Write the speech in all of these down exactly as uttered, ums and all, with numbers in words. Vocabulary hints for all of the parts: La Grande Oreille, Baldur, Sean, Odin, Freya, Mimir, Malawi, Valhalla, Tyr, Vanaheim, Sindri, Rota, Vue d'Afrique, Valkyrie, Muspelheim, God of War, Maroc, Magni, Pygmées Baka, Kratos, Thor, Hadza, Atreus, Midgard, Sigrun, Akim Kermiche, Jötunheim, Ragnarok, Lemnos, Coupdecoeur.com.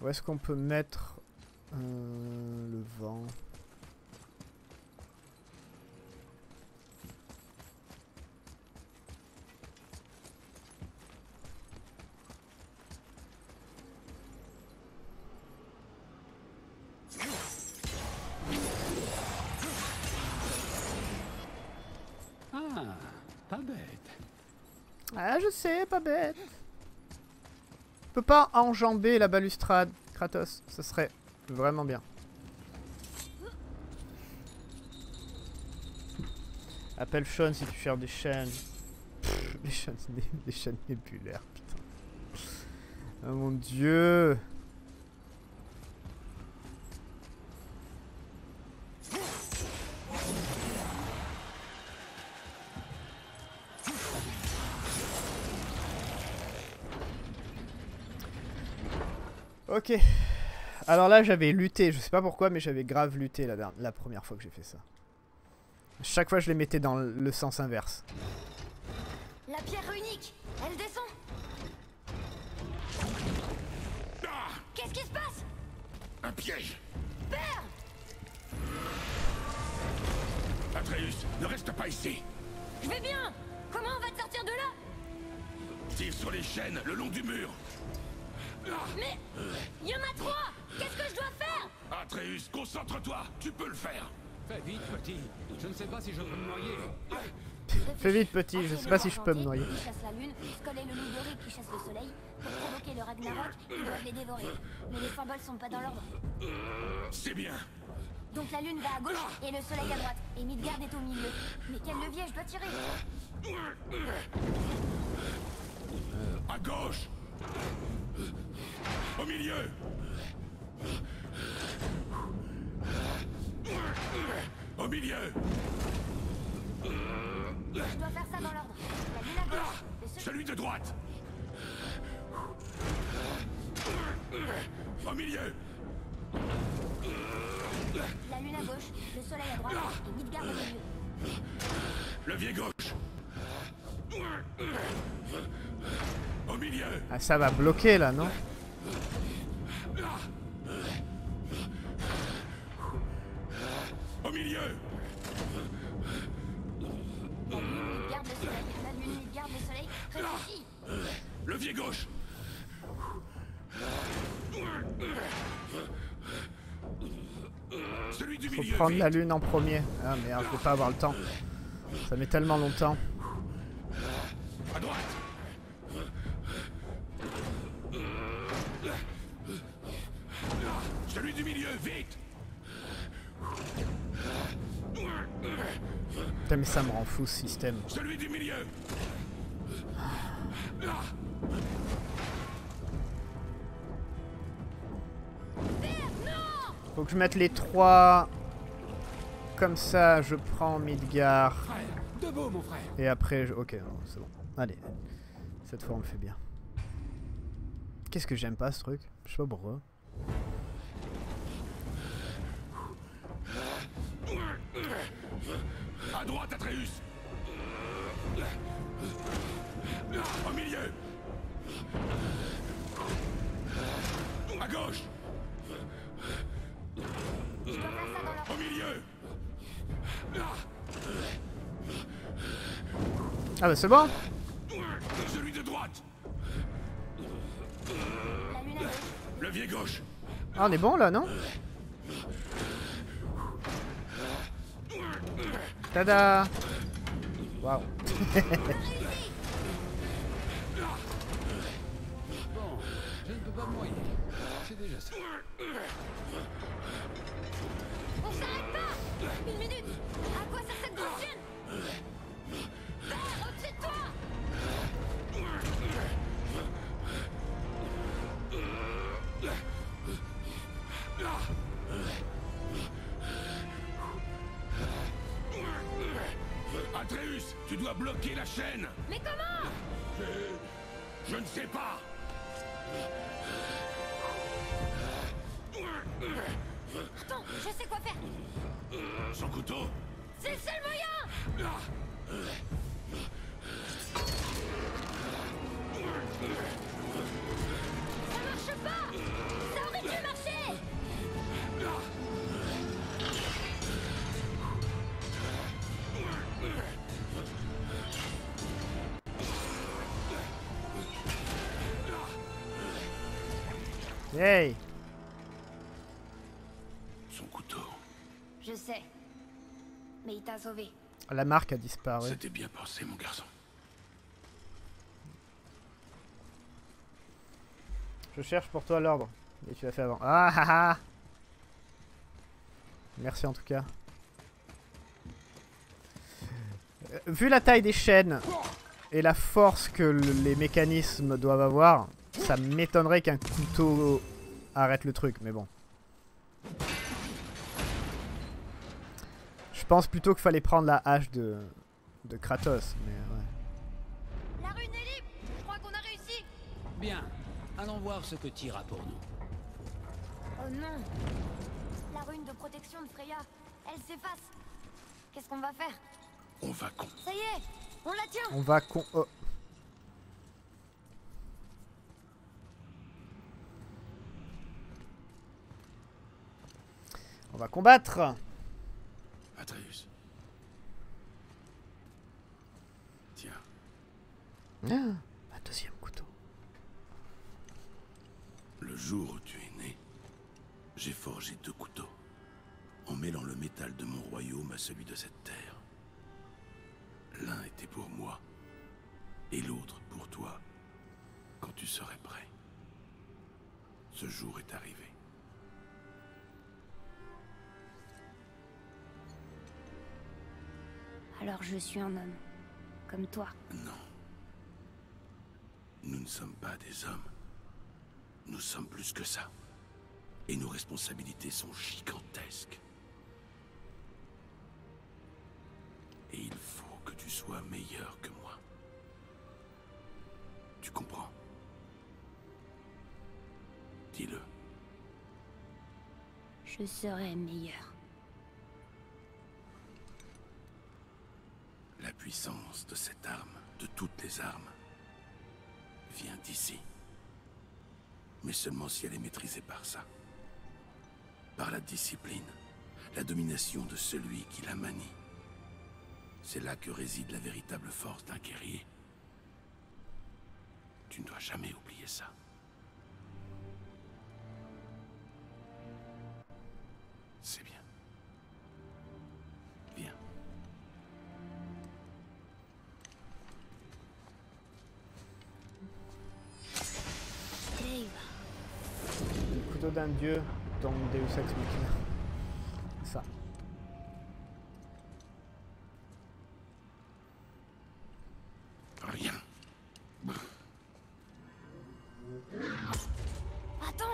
Où est-ce qu'on peut mettre euh, le vent? Ah, je sais, pas bête. On peut pas enjamber la balustrade, Kratos. Ce serait vraiment bien. Appelle Sean si tu cherches des chaînes. Pff, des chaînes, des, des chaînes nébulaires, putain. Oh mon dieu. Ok, alors là j'avais lutté, je sais pas pourquoi, mais j'avais grave lutté la, la première fois que j'ai fait ça. Chaque fois je les mettais dans le sens inverse. La pierre unique, elle descend. Ah, qu'est-ce qui se passe? Un piège. Peur. Atreus, ne reste pas ici. Je vais bien. Comment on va te sortir de là? Tire sur les chaînes le long du mur. Mais... il y en a trois. Qu'est-ce que je dois faire? Atreus, concentre-toi. Tu peux le faire. Fais vite, petit. Je ne sais pas si je peux me noyer. Fais vite, petit. Je ne sais pas si je peux me noyer. Ils chassent la lune, scoller le loup-gorille qui chasse le soleil. Pour provoquer le Ragnarok, ils doivent les dévorer. Mais les symboles sont pas dans l'ordre. C'est bien. Donc la lune va à gauche et le soleil à droite. Et Midgard est au milieu. Mais quel levier je dois tirer? À gauche. Au milieu. Au milieu. Je dois faire ça dans l'ordre. La lune à gauche. Celui de droite. Au milieu. La lune à gauche, le soleil à droite et Midgard au milieu. Levier gauche. Au milieu. Ah, ça va bloquer là, non? Au milieu. La lune garde le soleil, la lune garde le soleil. Réfléchis. Levier gauche. Celui du milieu. Faut prendre la lune en premier. Ah merde, je peux pas avoir le temps. Ça met tellement longtemps. À droite. Celui du milieu, vite. Putain mais ça me rend fou ce système. Celui du milieu. Faut que je mette les trois. Comme ça je prends Midgard. Debout, mon frère. Et après je... ok, c'est bon. Allez, cette fois on le fait bien. Qu'est-ce que j'aime pas ce truc? Je sais pas pourquoi. À droite, Atreus. Au milieu. À gauche. Au milieu. Ah bah c'est bon. Celui de droite. Levier gauche. Ah on est bon là, non? Tada. Waouh. Bon, je ne peux pas mourir. C'est déjà ça. On s'arrête pas. Une minute. À quoi ça sert de chienne? Père, au-dessus de toi. Atreus, tu dois bloquer la chaîne. Mais comment? Je... je ne sais pas. Attends, je sais quoi faire. Son couteau. C'est le seul moyen. Ça marche pas. Ça Hey. Son couteau. Je sais. Mais il t'a sauvé. La marque a disparu. C'était bien pensé, mon garçon. Je cherche pour toi l'ordre. Et tu l'as fait avant. Ah ah ah. Merci en tout cas. Euh, vu la taille des chaînes et la force que le, les mécanismes doivent avoir, ça m'étonnerait qu'un couteau arrête le truc, mais bon. Je pense plutôt qu'il fallait prendre la hache de, de Kratos, mais ouais. La rune est libre. Je crois qu'on a réussi. Bien. Allons voir ce que Tyr a pour nous. Oh non. La rune de protection de Freya, elle s'efface. Qu'est-ce qu'on va faire? On va con. Ça y est, on la tient. On va con. Oh. On va combattre. Atreus. Tiens. Ah, un deuxième couteau. Le jour où tu es né, j'ai forgé deux couteaux, en mêlant le métal de mon royaume à celui de cette terre. L'un était pour moi, et l'autre pour toi, quand tu serais prêt. Ce jour est arrivé. Alors je suis un homme, comme toi. Non. Nous ne sommes pas des hommes. Nous sommes plus que ça. Et nos responsabilités sont gigantesques. Et il faut que tu sois meilleur que moi. Tu comprends? Dis-le. Je serai meilleur. La puissance de cette arme, de toutes les armes, vient d'ici. Mais seulement si elle est maîtrisée par ça. Par la discipline, la domination de celui qui la manie. C'est là que réside la véritable force d'un guerrier. Tu ne dois jamais oublier ça. C'est bien. Viens. Le couteau d'un dieu. Dans Deus Ex Machina. Ça. Rien. Attends.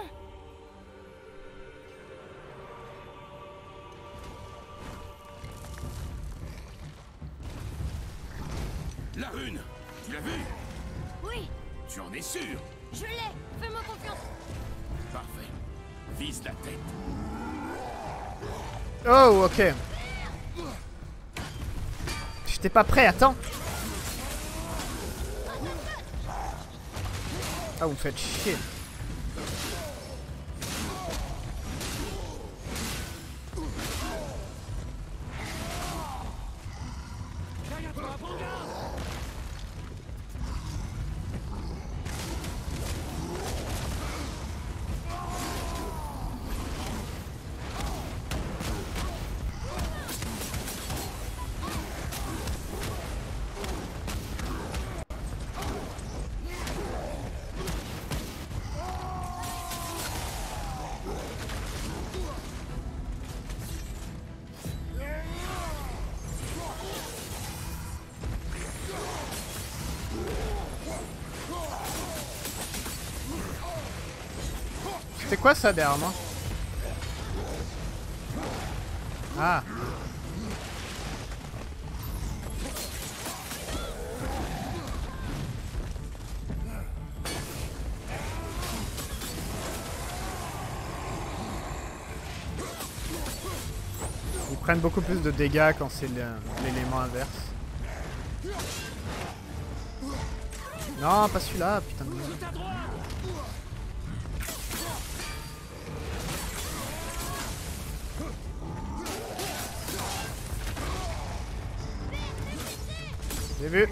La rune. Tu l'as vu? Oui. Tu en es sûr? Je l'ai. Fais-moi confiance. Parfait. Vise la tête. Oh, ok. J'étais pas prêt, attends. Ah, vous me faites chier. C'est quoi ça derrière moi? Ah. Ils prennent beaucoup plus de dégâts quand c'est l'élément inverse. Non, pas celui-là, putain de merde. J'ai vu.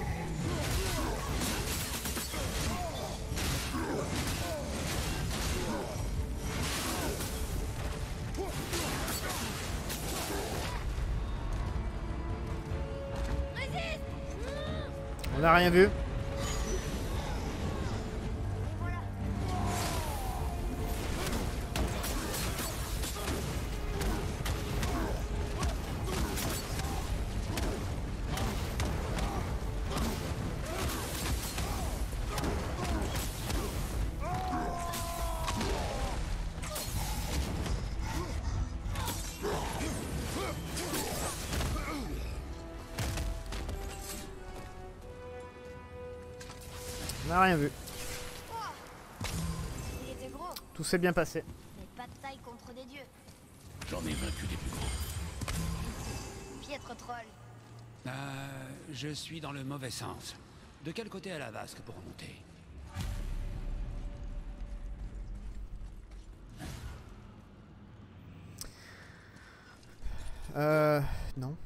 On n'a rien vu. On n'a rien vu. Il était gros. Tout s'est bien passé. Mais pas de taille contre des dieux. J'en ai vaincu des plus gros. Piètre troll. Euh, je suis dans le mauvais sens. De quel côté à la vasque pour remonter? Euh... Non.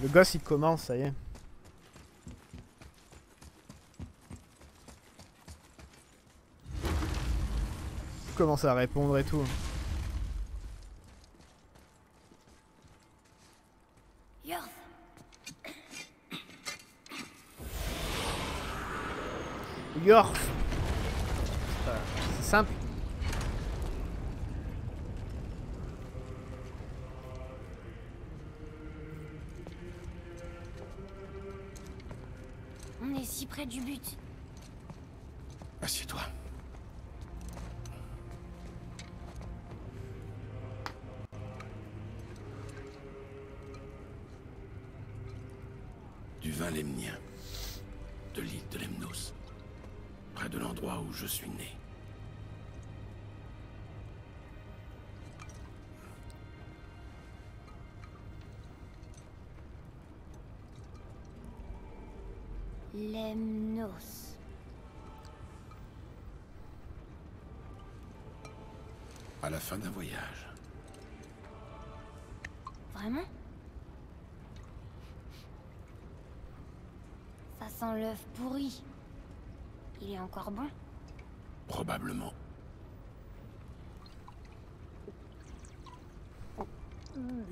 Le gosse il commence, ça y est. Il commence à répondre et tout. Yorf. C'est simple. Près du but. Assieds-toi. Du vin lemnien, de l'île de Lemnos, près de l'endroit où je suis né. Lemnos. À la fin d'un voyage. Vraiment? Ça sent l'œuf pourri. Il est encore bon? Probablement. Mmh. Mmh.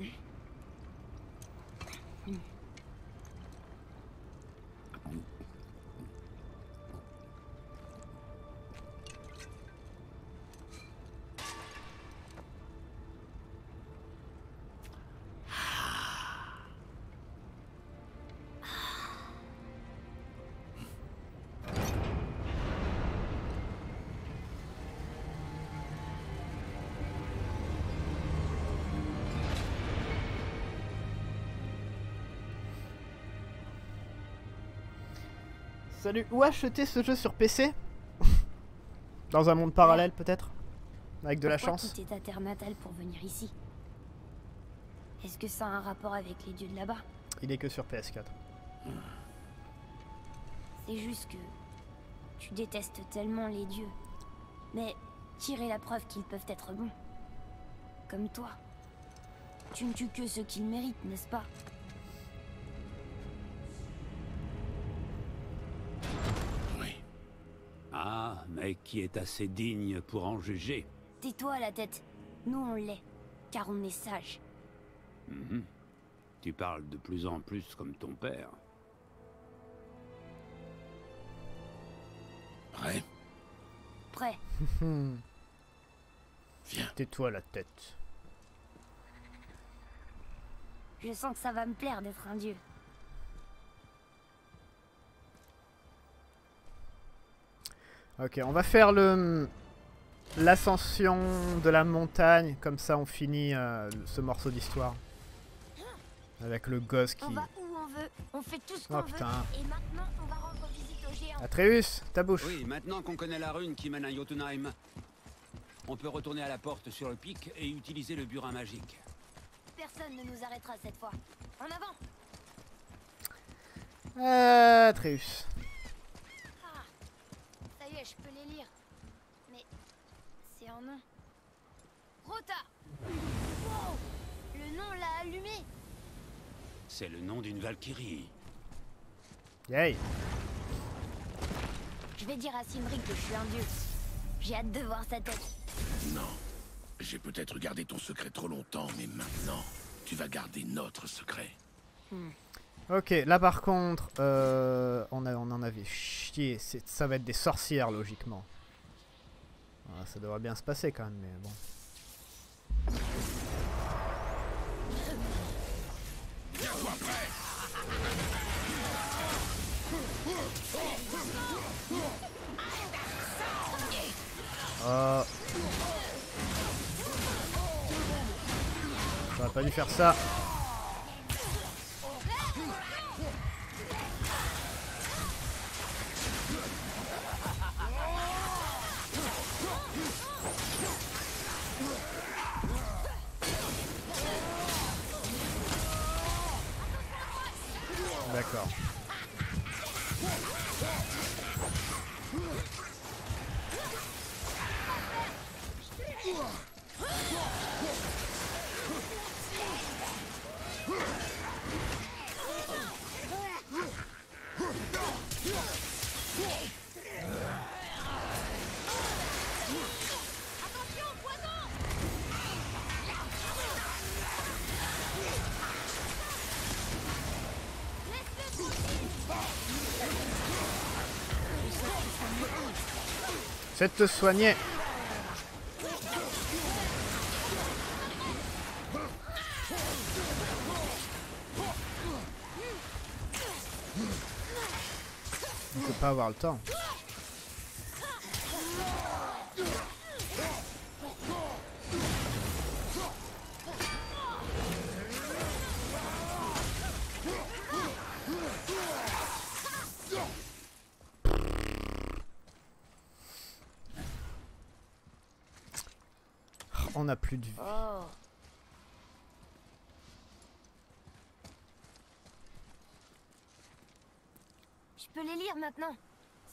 Salut, où acheter ce jeu sur P C? Dans un monde parallèle peut-être? Avec de Pourquoi la chance. Quitter ta terre natale pour venir ici? Est-ce que ça a un rapport avec les dieux de là-bas? Il est que sur P S quatre. C'est juste que tu détestes tellement les dieux. Mais tirer la preuve qu'ils peuvent être bons. Comme toi. Tu ne tues que ceux qu'ils méritent, n'est-ce pas? Ah, mais qui est assez digne pour en juger. Tais-toi à la tête. Nous, on l'est, car on est sages. Mmh. Tu parles de plus en plus comme ton père. Prêt? Prêt. Viens. Tais-toi à la tête. Je sens que ça va me plaire d'être un dieu. Ok, on va faire le l'ascension de la montagne, comme ça on finit euh, ce morceau d'histoire. Avec le gosse qui... On va où on veut, on fait tout ce qu'on veut, et maintenant on va rendre visite aux géants. Atreus, ta bouche. Oui, maintenant qu'on connaît la rune qui mène à Jötunheim, on peut retourner à la porte sur le pic et utiliser le burin magique. Personne ne nous arrêtera cette fois. En avant. Euh, Atreus. Je peux les lire, mais c'est en nom. Rota. Wow, le nom l'a allumé. C'est le nom d'une Valkyrie. Yay. Je vais dire à Sindri que je suis un dieu. J'ai hâte de voir sa tête. Non, j'ai peut-être gardé ton secret trop longtemps, mais maintenant, Tu vas garder notre secret. Hmm. Ok, là par contre, euh, on, a, on en avait chié. Ça va être des sorcières, logiquement. Voilà, ça devrait bien se passer quand même, mais bon. Tiens-toi prêt. Oh. J'aurais pas dû faire ça. D'accord. Je vais te soigner. On ne peut pas avoir le temps. On n'a plus de vie. Oh. Je peux les lire maintenant.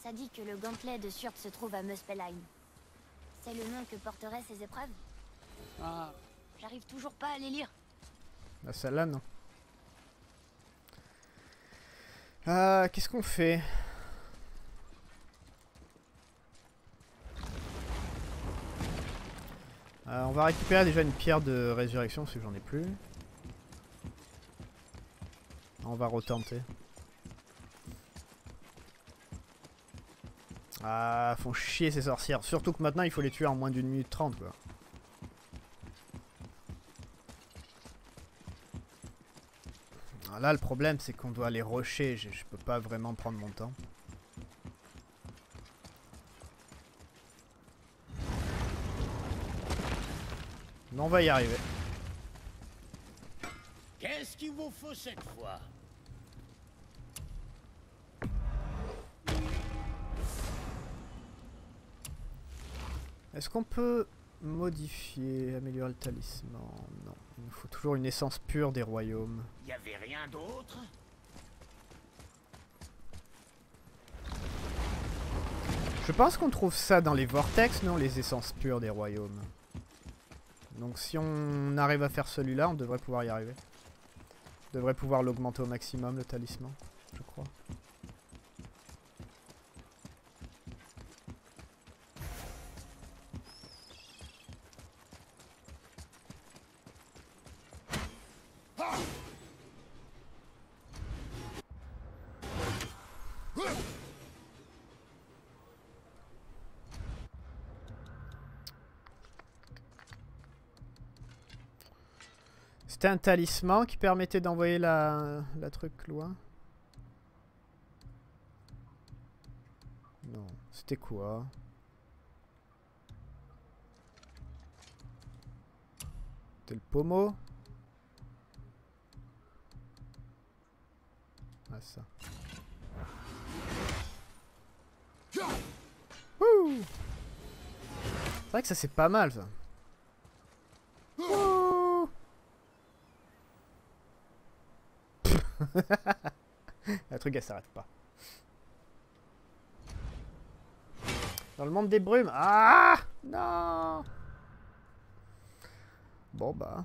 Ça dit que le gantelet de Surp se trouve à Muspelheim. C'est le nom que porteraient ces épreuves. Ah. J'arrive toujours pas à les lire. Bah celle-là non. Euh, qu'est-ce qu'on fait? Euh, on va récupérer déjà une pierre de résurrection parce que j'en ai plus. On va retenter. Ah, font chier ces sorcières. Surtout que maintenant il faut les tuer en moins d'une minute trente quoi. Alors là le problème c'est qu'on doit les rusher. Je, je peux pas vraiment prendre mon temps. On va y arriver. Qu'est-ce qu'il vous faut cette fois? Est-ce qu'on peut modifier, améliorer le talisman? Non, il nous faut toujours une essence pure des royaumes. Il n'y avait rien d'autre? Je pense qu'on trouve ça dans les vortex, non? Les essences pures des royaumes. Donc si on arrive à faire celui-là, on devrait pouvoir y arriver. On devrait pouvoir l'augmenter au maximum, le talisman, je crois. C'était un talisman qui permettait d'envoyer la, la truc loin. Non, c'était quoi? C'était le pommeau? Ah ça. Wouh! C'est vrai que ça c'est pas mal ça. La truc elle s'arrête pas. Dans le monde des brumes. Ah non. Bon bah.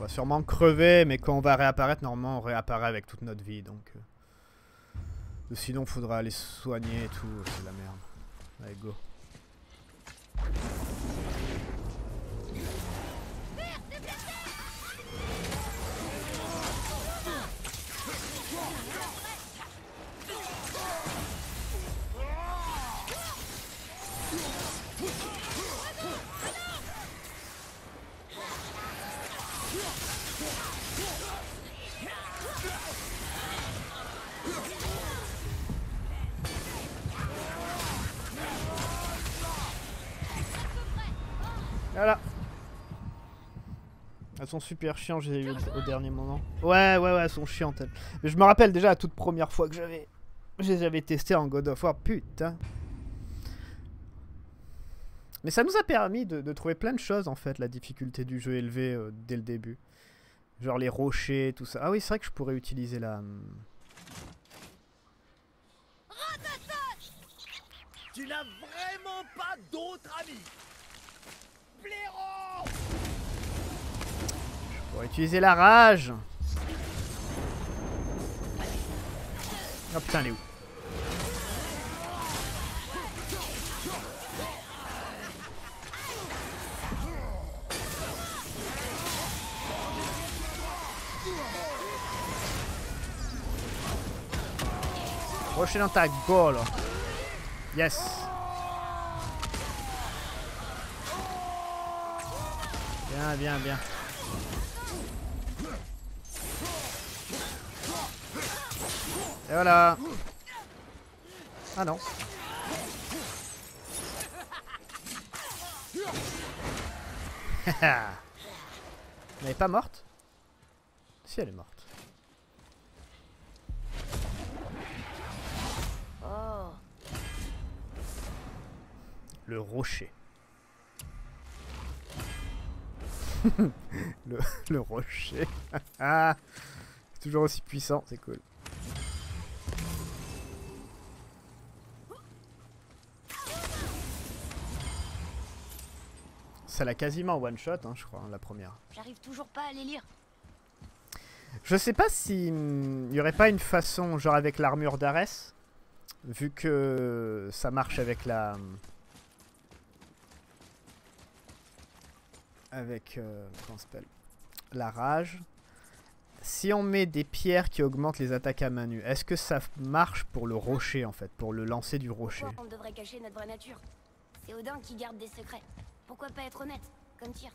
On va sûrement crever, mais quand on va réapparaître, normalement on réapparaît avec toute notre vie, donc... Euh... Sinon, faudra aller se soigner et tout, c'est la merde. Allez, go. Voilà. Elles sont super chiantes, j'ai eu au dernier moment. Ouais, ouais, ouais, elles sont chiantes. Elles. Mais je me rappelle déjà la toute première fois que j'avais... J'avais testé en God of War, putain. Mais ça nous a permis de, de trouver plein de choses, en fait, la difficulté du jeu élevée euh, dès le début. Genre les rochers, tout ça. Ah oui, c'est vrai que je pourrais utiliser la... Tu n'as vraiment pas d'autres amis. Je pourrais utiliser la rage. Oh putain, elle est où? Rocher dans ta gueule. Yes. Bien, bien, bien. Et voilà. Ah non. Elle n'est pas morte? Si, elle est morte. Oh. Le rocher. le, le rocher. Ah, toujours aussi puissant, c'est cool. Ça l'a quasiment one shot, hein, je crois, hein, la première. J'arrive toujours pas à les lire. Je sais pas si il y aurait pas une façon, genre avec l'armure d'Arès, vu que ça marche avec la. Avec euh, comment s'appelle, la rage. Si on met des pierres qui augmentent les attaques à main nue, est-ce que ça marche pour le rocher en fait, pour le lancer du rocher? On devrait cacher notre vraie nature. C'est Odin qui garde des secrets. Pourquoi pas être honnête, comme Tyr?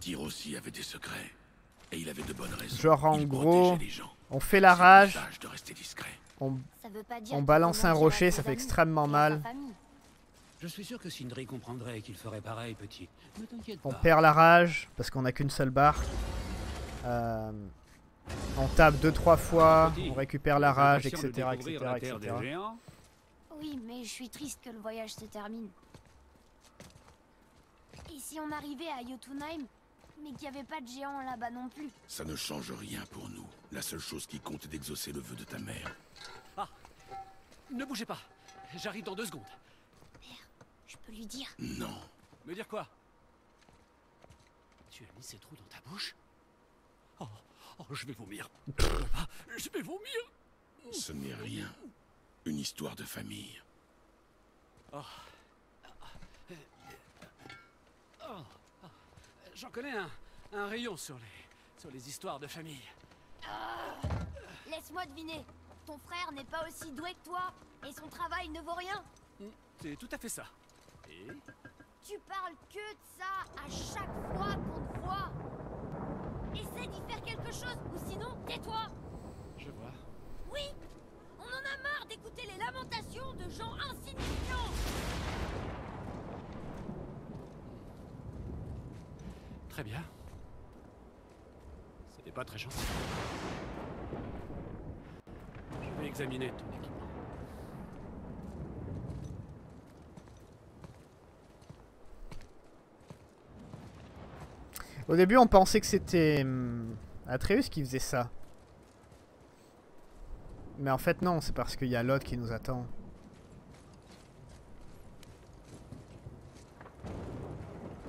Tyr aussi avait des secrets et il avait de bonnes raisons. Genre en il gros, on fait la rage, de rester discret. On, ça veut pas dire on balance un rocher, ça fait extrêmement mal. Je suis sûr que Sindri comprendrait qu'il ferait pareil, petit. Ne t'inquiète pas. On perd la rage parce qu'on n'a qu'une seule barre. Euh, on tape deux trois fois, on récupère la rage, et cetera, et cetera, et cetera. Oui, mais je suis triste que le voyage se termine. Et si on arrivait à Jötunheim, mais qu'il n'y avait pas de géant là-bas non plus? Ça ne change rien pour nous. La seule chose qui compte est d'exaucer le vœu de ta mère. Ah, ne bougez pas. J'arrive dans deux secondes. Je peux lui dire? Non. Me dire quoi? Tu as mis ces trous dans ta bouche? Oh, oh, je vais vomir. Je vais vomir. Ce n'est rien. Une histoire de famille. Oh. Oh. Oh. J'en connais un, un rayon sur les, sur les histoires de famille. Oh. Laisse-moi deviner. Ton frère n'est pas aussi doué que toi et son travail ne vaut rien. C'est tout à fait ça. Et tu parles que de ça à chaque fois qu'on te voit. Essaie d'y faire quelque chose ou sinon tais-toi. Je vois. Oui, on en a marre d'écouter les lamentations de gens insignifiants. Très bien. C'était pas très gentil. Je vais examiner ton équipement. Au début, on pensait que c'était hum, Atreus qui faisait ça. Mais en fait, non, c'est parce qu'il y a l'autre qui nous attend.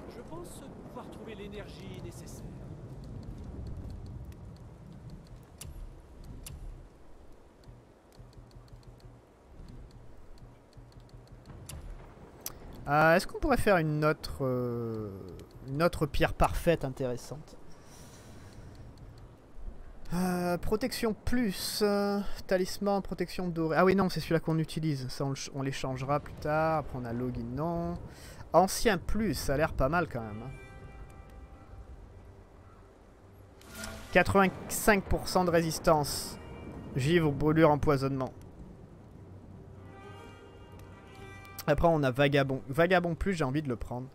Je pense pouvoir trouver l'énergie nécessaire. Euh, Est-ce qu'on pourrait faire une autre, euh, une autre pierre parfaite intéressante? euh, Protection plus, euh, talisman, protection dorée. Ah oui non, c'est celui-là qu'on utilise, ça on, on l'échangera plus tard. Après on a login, non. Ancien plus, ça a l'air pas mal quand même. quatre-vingt-cinq pour cent de résistance. Givre, brûlure, empoisonnement. Après on a Vagabond. Vagabond plus, j'ai envie de le prendre.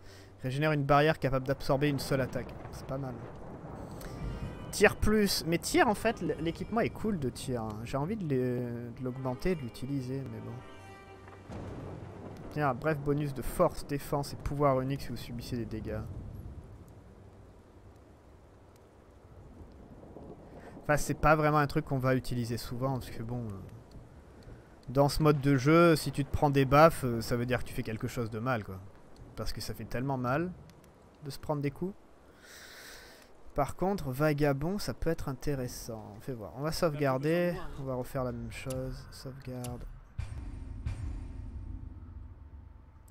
Régénère une barrière capable d'absorber une seule attaque. C'est pas mal. Tir plus. Mais tir en fait, l'équipement est cool de tir. J'ai envie de l'augmenter, de l'utiliser, mais bon. Tiens, un bref bonus de force, défense et pouvoir unique si vous subissez des dégâts. Enfin, c'est pas vraiment un truc qu'on va utiliser souvent, parce que bon... Dans ce mode de jeu, si tu te prends des baffes, ça veut dire que tu fais quelque chose de mal, quoi. Parce que ça fait tellement mal de se prendre des coups. Par contre, vagabond, ça peut être intéressant. On fait voir. On va sauvegarder. On va refaire la même chose. Sauvegarde.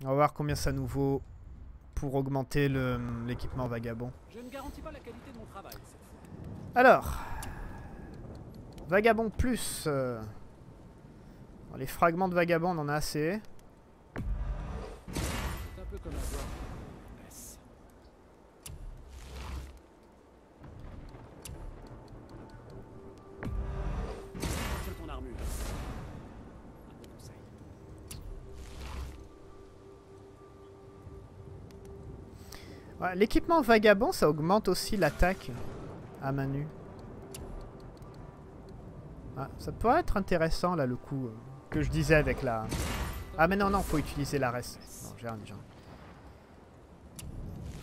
On va voir combien ça nous vaut pour augmenter l'équipement vagabond. Je ne garantis pas la qualité de mon travail. Alors... Vagabond plus... Euh Les fragments de vagabond, on en a assez. Ouais, l'équipement vagabond, ça augmente aussi l'attaque à main nue. Ah, ça pourrait être intéressant là le coup... que je disais avec la... Ah mais non, non, faut utiliser l'Arès. Non, j'ai rien déjà.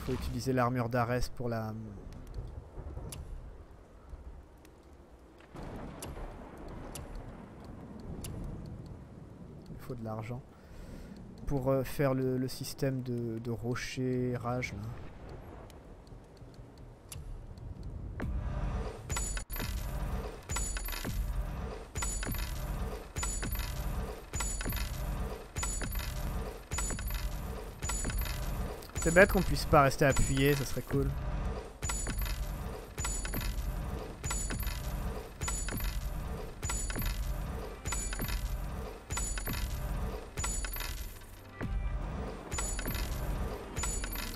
Faut utiliser l'armure d'Arès pour la... Il faut de l'argent. Pour euh, faire le, le système de, de rocher rage, là. C'est bête qu'on puisse pas rester appuyé, ça serait cool.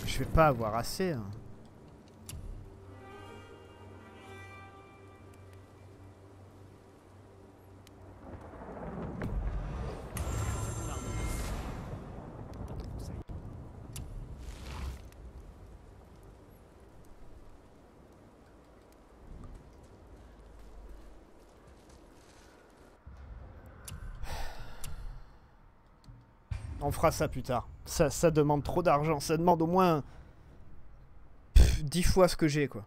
Je vais pas avoir assez. Hein. On fera ça plus tard. Ça, ça demande trop d'argent. Ça demande au moins pff, dix fois ce que j'ai, quoi.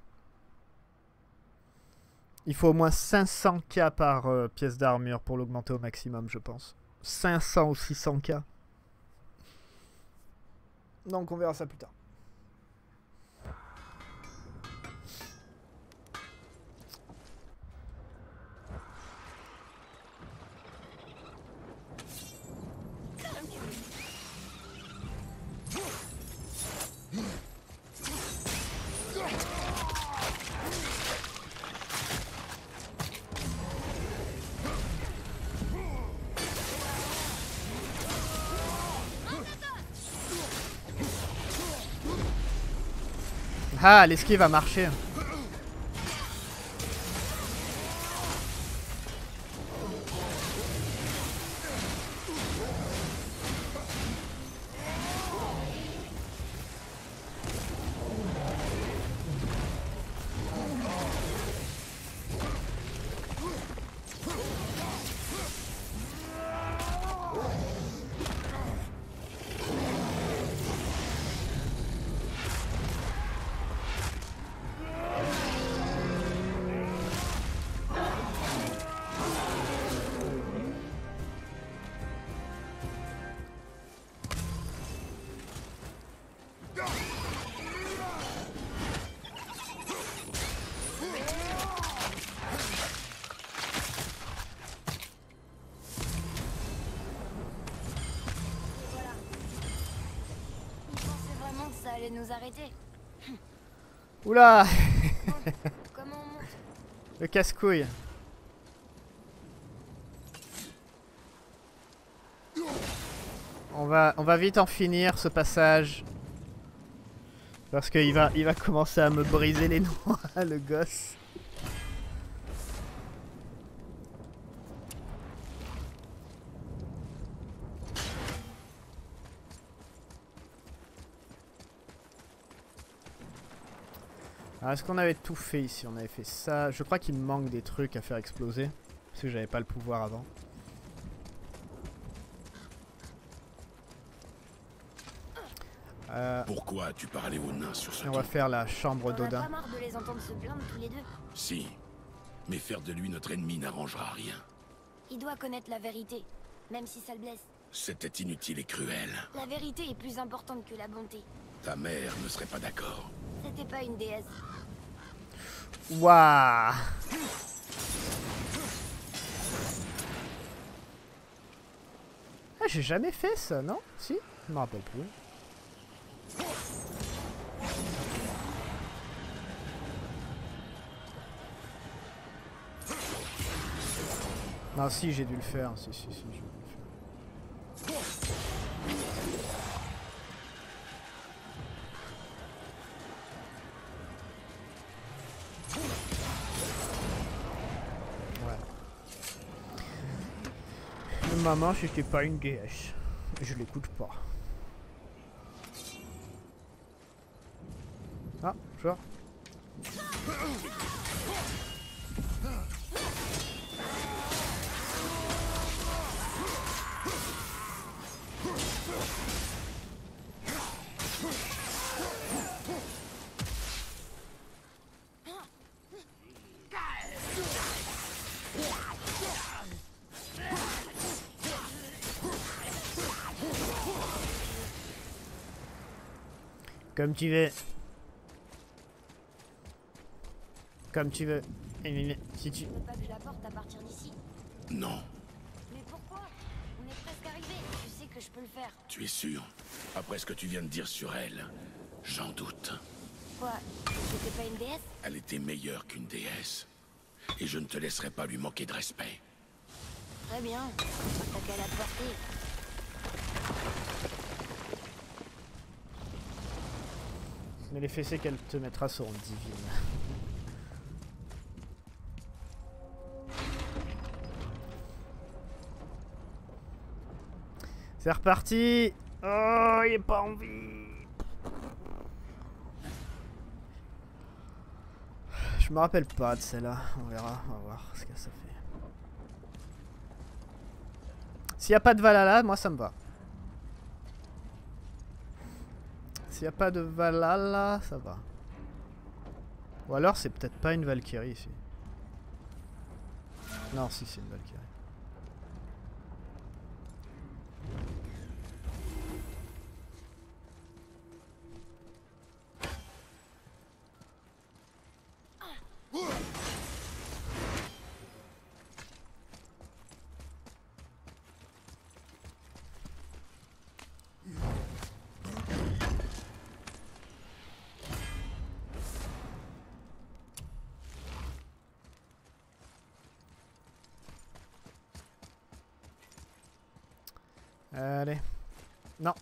Il faut au moins cinq cents K par euh, pièce d'armure pour l'augmenter au maximum, je pense. cinq cents ou six cents K. Donc on verra ça plus tard. Ah, l'esquive va marcher. voulez nous arrêter? Oula. Comment on monte? Le casse-couille. On va, on va vite en finir ce passage. Parce qu'il va, il va commencer à me briser les noix, le gosse. Alors est-ce qu'on avait tout fait ici? On avait fait ça. Je crois qu'il me manque des trucs à faire exploser. Parce que j'avais pas le pouvoir avant. Euh, Pourquoi tu parlais aux nains sur ce On va faire la chambre d'Odin. On n'a pas marre de les entendre se plaindre tous les deux. Si, mais faire de lui notre ennemi n'arrangera rien. Il doit connaître la vérité, même si ça le blesse. C'était inutile et cruel. La vérité est plus importante que la bonté. Ta mère ne serait pas d'accord. C'était pas une déesse. Waouh. Ah, j'ai jamais fait ça, non? Si, je me rappelle plus. Non, si, j'ai dû le faire. Si, si, si, j'ai dû le faire. Ouais. Maman, c'était pas une déesse. Je l'écoute pas. Ah, genre. Comme tu veux. Comme tu veux. Si tu... Tu veux pas que je la porte à partir d'ici? Non. Mais pourquoi? On est presque arrivé. Tu sais que je peux le faire. Tu es sûr? Après ce que tu viens de dire sur elle, j'en doute. Quoi? C'était pas une déesse? Elle était meilleure qu'une déesse. Et je ne te laisserai pas lui manquer de respect. Très bien. Pas qu'à la porter. Mais les fessées qu'elle te mettra seront divines. C'est reparti. Oh, il est pas en vie. Je me rappelle pas de celle-là. On verra, on va voir ce que ça fait. S'il n'y a pas de Valhalla, moi ça me va. S'il n'y a pas de Valhalla, ça va. Ou alors c'est peut-être pas une Valkyrie ici. Non, si c'est une Valkyrie. Allez. Non.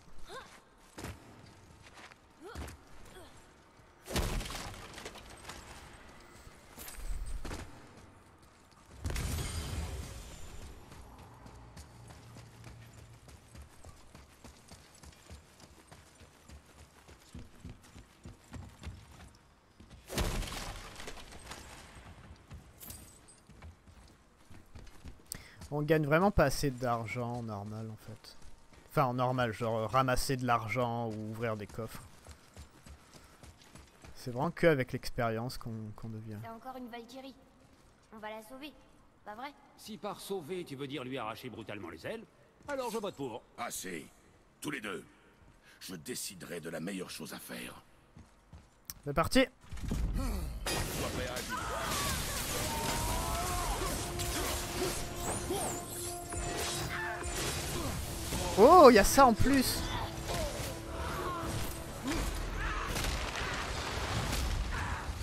On gagne vraiment pas assez d'argent normal en fait. Enfin, en normal, genre ramasser de l'argent ou ouvrir des coffres. C'est vraiment que avec l'expérience qu'on qu'on devient. C'est encore une Valkyrie. On va la sauver, pas vrai? Si par sauver, tu veux dire lui arracher brutalement les ailes, alors je vote pour. Assez. Tous les deux. Je déciderai de la meilleure chose à faire. C'est parti. Oh, il y a ça en plus.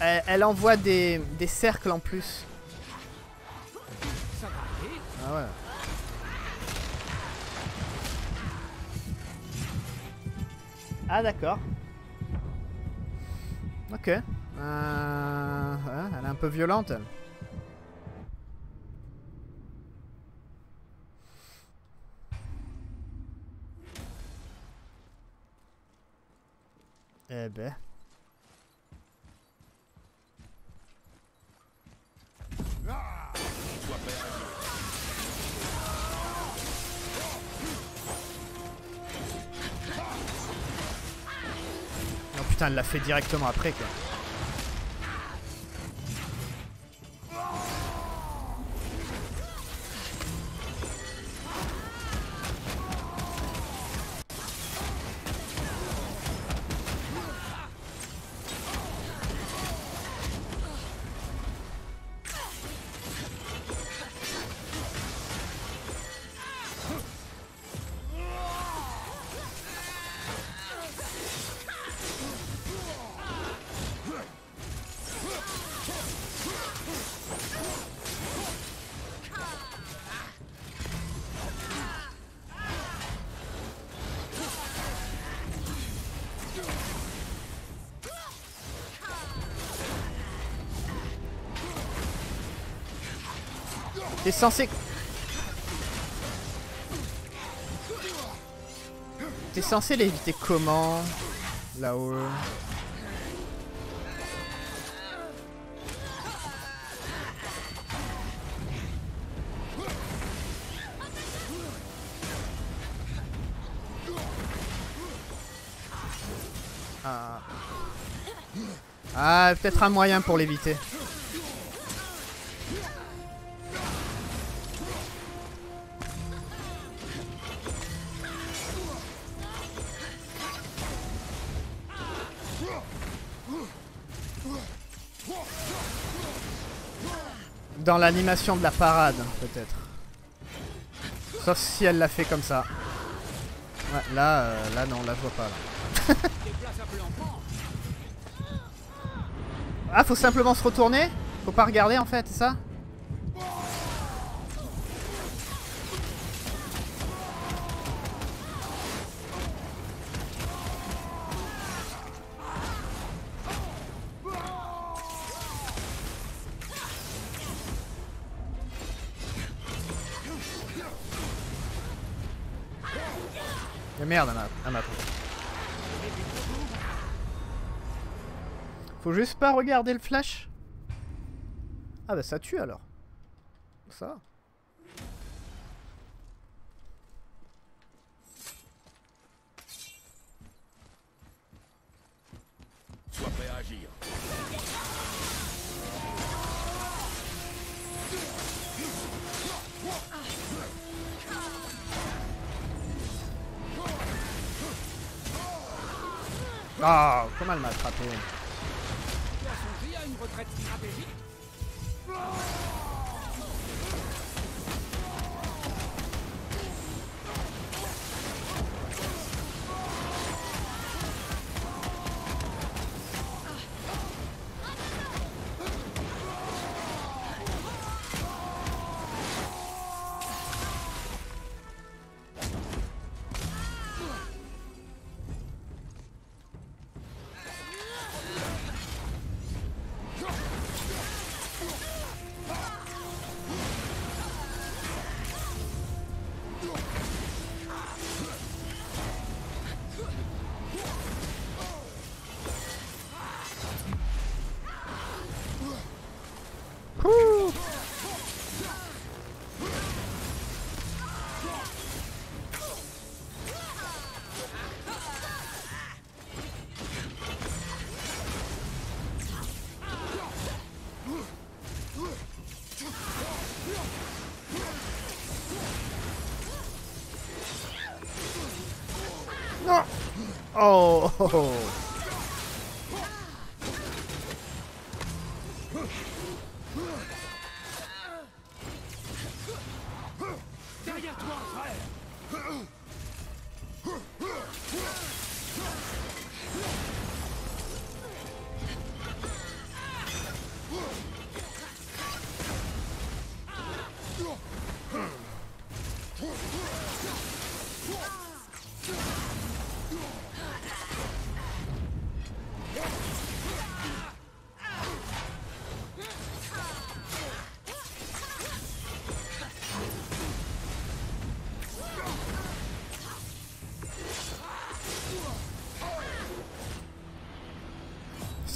Elle, elle envoie des, des cercles en plus. Ah ouais. Ah d'accord. Ok. Euh, ouais, elle est un peu violente elle. Eh ben. Oh putain, elle l'a fait directement après quoi. T'es censé... T'es censé l'éviter comment? Là-haut... Ah... Ah, peut-être un moyen pour l'éviter. Dans l'animation de la parade, peut-être. Sauf si elle l'a fait comme ça. Ouais, là, euh, là non, là je vois pas. Là. Ah, faut simplement se retourner? Faut pas regarder en fait, c'est ça? Merde, un map. Faut juste pas regarder le flash. Ah bah ça tue alors. Ça. Sois prêt à agir. Ah, oh, comment elle m'a attrapé. Oh, oh, oh. Derrière toi, frère.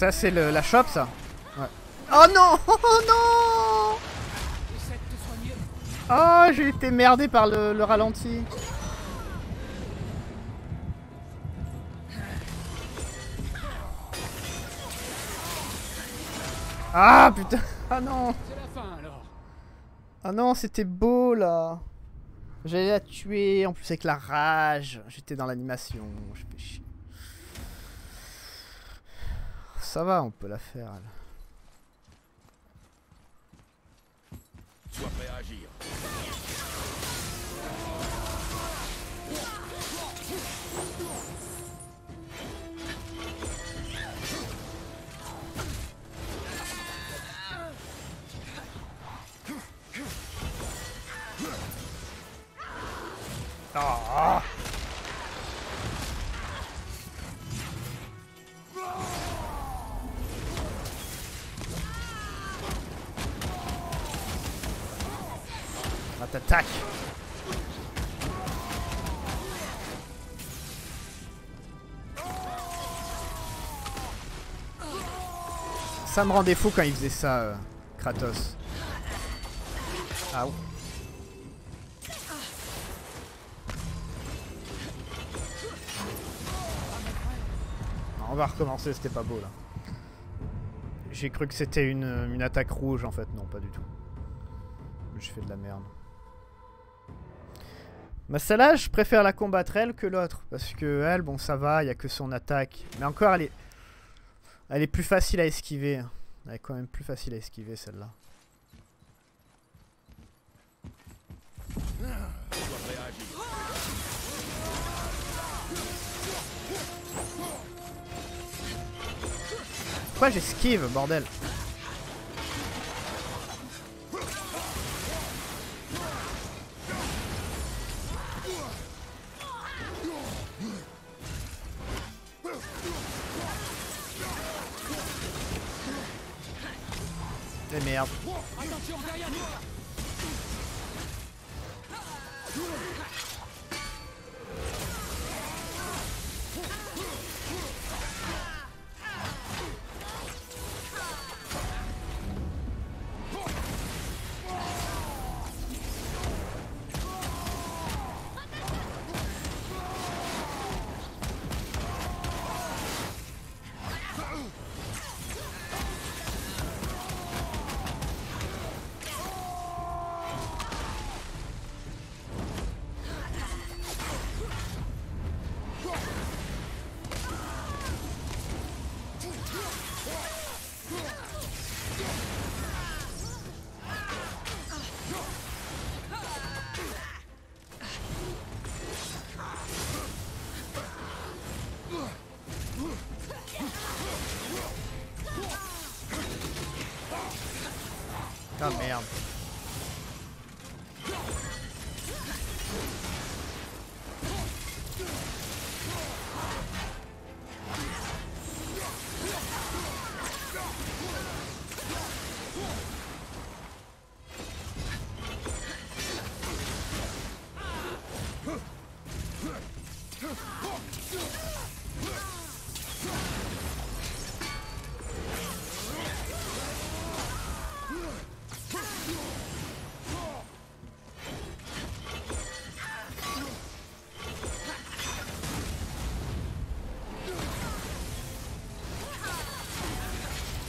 Ça c'est la chope ça. Ouais. Oh non. Oh non. Oh, j'ai été merdé par le, le ralenti. Ah putain. Ah non. Ah non, c'était beau là. J'allais la tuer en plus avec la rage. J'étais dans l'animation. Je fais chier. Ça va, on peut la faire. Elle. Sois prêt à agir. Ah. Ah, t'attaques. Ça me rendait fou quand il faisait ça, euh, Kratos. Ah ouais. On va recommencer, c'était pas beau là. J'ai cru que c'était une, une attaque rouge en fait, non pas du tout. Je fais de la merde. Bah celle-là, je préfère la combattre elle que l'autre. Parce que elle, bon ça va, il n'y a que son attaque. Mais encore elle est... Elle est plus facile à esquiver. Elle est quand même plus facile à esquiver celle-là. Pourquoi j'esquive, bordel? Et merde. Ah merde.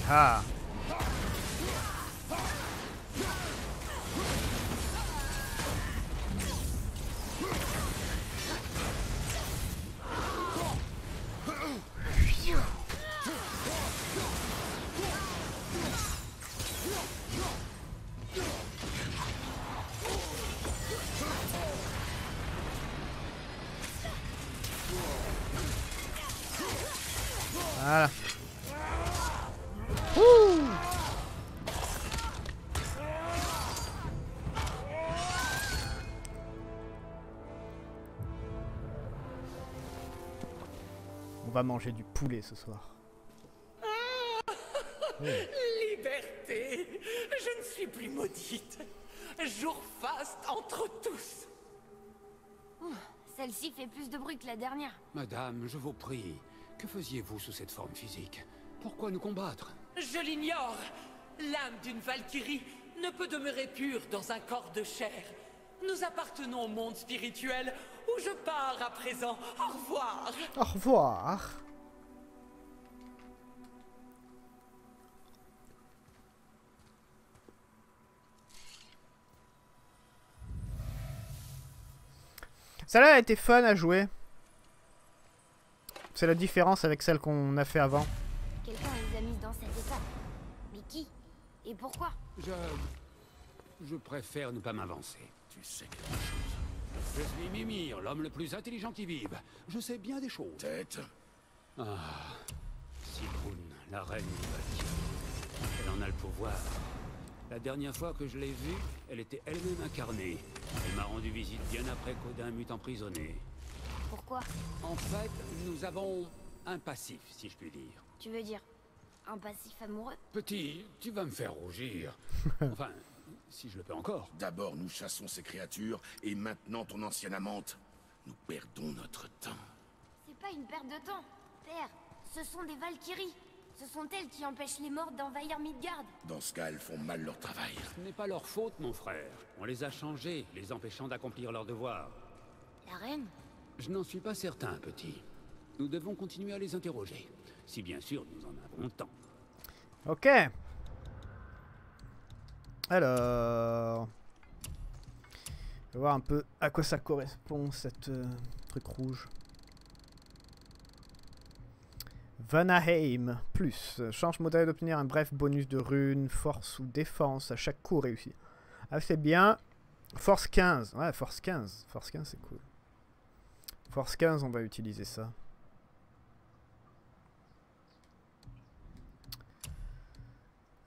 Ah. Voilà. On va manger du poulet ce soir. Ah, oui. Liberté! Je ne suis plus maudite. Jour faste entre tous. Celle-ci fait plus de bruit que la dernière. Madame, je vous prie, que faisiez-vous sous cette forme physique? Pourquoi nous combattre? Je l'ignore. L'âme d'une Valkyrie ne peut demeurer pure dans un corps de chair. Nous appartenons au monde spirituel où je pars à présent. Au revoir. Au revoir. Celle-là a été fun à jouer. C'est la différence avec celle qu'on a fait avant. Quelqu'un les a mis dans cet état. Mais qui? Et pourquoi? Je... Je préfère ne pas m'avancer. Tu sais quelque chose? Je suis Mimir, l'homme le plus intelligent qui vive. Je sais bien des choses. Tête. Ah... Sigrun, la reine du... Elle en a le pouvoir. La dernière fois que je l'ai vue, elle était elle-même incarnée. Elle m'a rendu visite bien après qu'Odin m'eût emprisonné. Pourquoi? En fait, nous avons un passif, si je puis dire. Tu veux dire un passif amoureux? Petit, tu vas me faire rougir. Enfin, si je le peux encore. D'abord, nous chassons ces créatures, et maintenant ton ancienne amante. Nous perdons notre temps. C'est pas une perte de temps, père. Ce sont des Valkyries. Ce sont elles qui empêchent les morts d'envahir Midgard. Dans ce cas, elles font mal leur travail. Ce n'est pas leur faute, mon frère. On les a changées, les empêchant d'accomplir leur devoir. La reine? Je n'en suis pas certain, petit. Nous devons continuer à les interroger. Si bien sûr, nous en avons le temps. Ok. Alors... Je vais voir un peu à quoi ça correspond, cette euh, truc rouge. Vanaheim, plus. Change modèle d'obtenir un bref bonus de runes, force ou défense à chaque coup réussi. Ah, c'est bien. Force quinze. Ouais, force quinze. Force quinze, c'est cool. Force quinze, on va utiliser ça.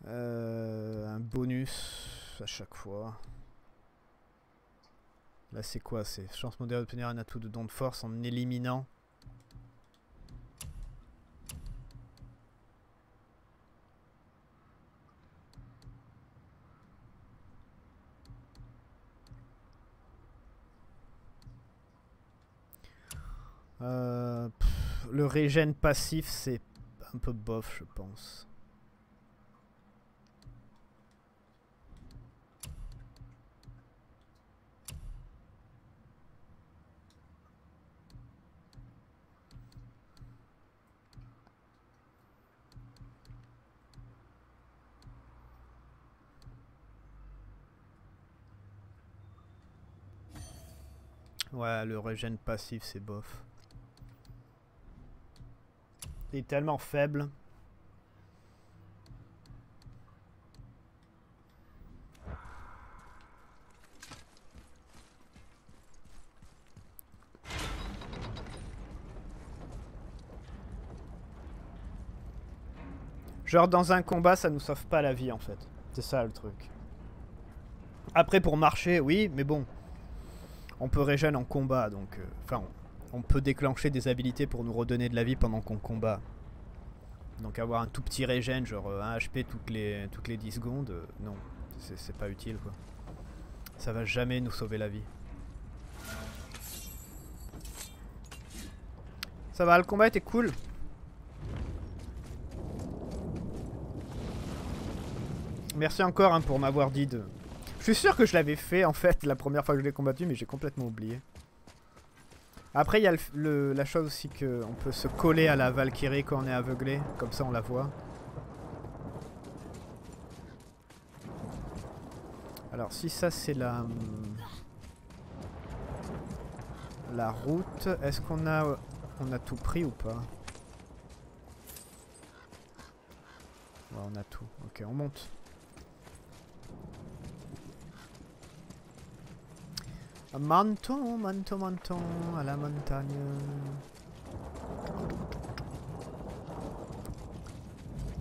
Euh, un bonus à chaque fois. Là, c'est quoi? C'est chance modérée d'obtenir un atout de don de force en éliminant. Euh, pff, le régène passif, c'est un peu bof, je pense. Ouais, le régène passif, c'est bof. Il est tellement faible. Genre dans un combat, ça nous sauve pas la vie en fait. C'est ça le truc. Après pour marcher, oui, mais bon. On peut régène en combat, donc... Enfin... Euh, On peut déclencher des habilités pour nous redonner de la vie pendant qu'on combat. Donc avoir un tout petit régène, genre un H P toutes les, toutes les dix secondes, euh, non, c'est pas utile quoi. Ça va jamais nous sauver la vie. Ça va, le combat était cool. Merci encore hein, pour m'avoir dit de... Je suis sûr que je l'avais fait en fait la première fois que je l'ai combattu, mais j'ai complètement oublié. Après, il y a le, le, la chose aussi qu'on peut se coller à la Valkyrie quand on est aveuglé. Comme ça, on la voit. Alors, si ça, c'est la... La route. Est-ce qu'on a... On a tout pris ou pas? Ouais, on a tout. Ok, on monte. Menton, menton, menton, à la montagne.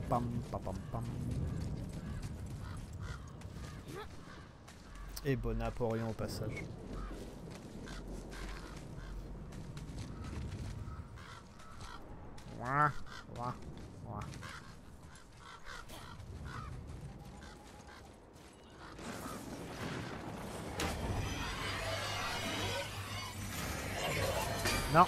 Pam, pam, pam, pam. Et bon apporion au passage. Ouah, ouah, ouah. Non.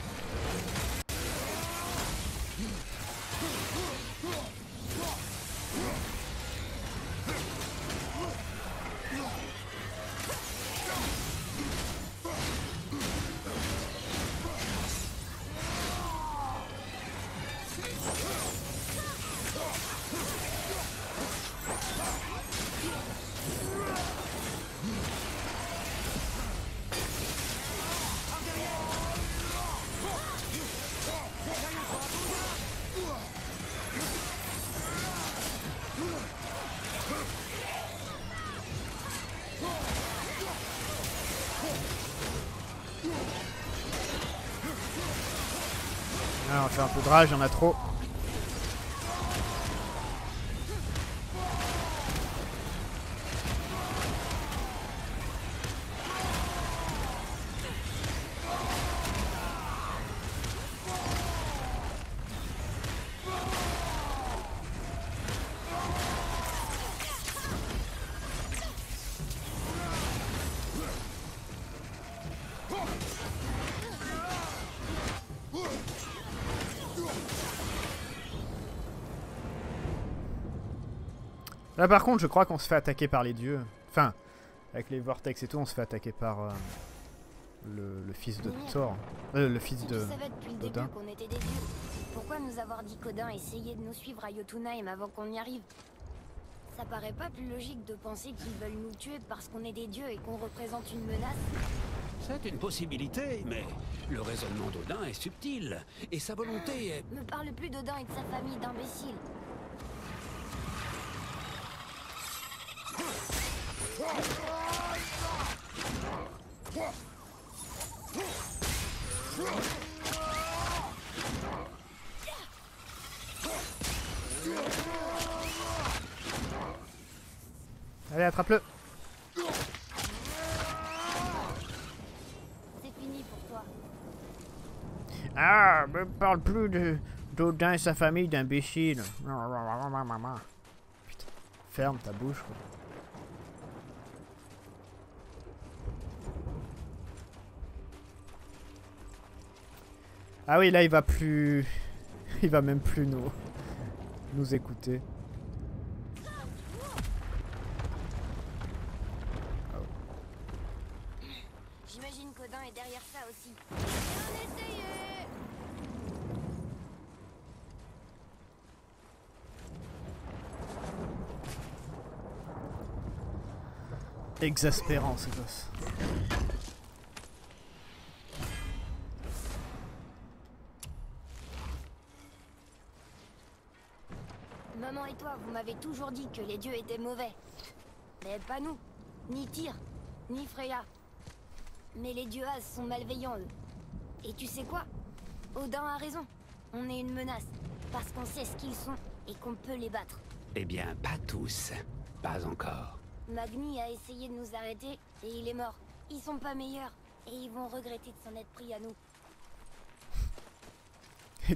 Ah, on fait un peu de rage, il y en a trop. Là par contre je crois qu'on se fait attaquer par les dieux. Enfin, avec les vortex et tout, on se fait attaquer par euh, le, le fils de Thor. Euh, le fils de... Si tu savais depuis le début qu'on était des dieux, pourquoi nous avoir dit qu'Odin essayait de nous suivre à Jötunheim avant qu'on y arrive? Ça paraît pas plus logique de penser qu'ils veulent nous tuer parce qu'on est des dieux et qu'on représente une menace? C'est une possibilité, mais le raisonnement d'Odin est subtil, et sa volonté est... Ne parle plus d'Odin et de sa famille d'imbéciles. Allez, attrape-le. C'est fini pour toi. Ah, me parle plus de d'Odin et sa famille d'imbéciles. Putain, ferme ta bouche, quoi. Ah oui, là il va plus... Il va même plus nous... nous écouter. J'imagine qu'Odin est derrière ça aussi. Bien essayé! Exaspérant ce gosse. Maman et toi, vous m'avez toujours dit que les dieux étaient mauvais. Mais pas nous. Ni Tyr, ni Freya. Mais les dieux as sont malveillants, eux. Et tu sais quoi? Odin a raison. On est une menace. Parce qu'on sait ce qu'ils sont et qu'on peut les battre. Eh bien, pas tous. Pas encore. Magni a essayé de nous arrêter et il est mort. Ils sont pas meilleurs. Et ils vont regretter de s'en être pris à nous.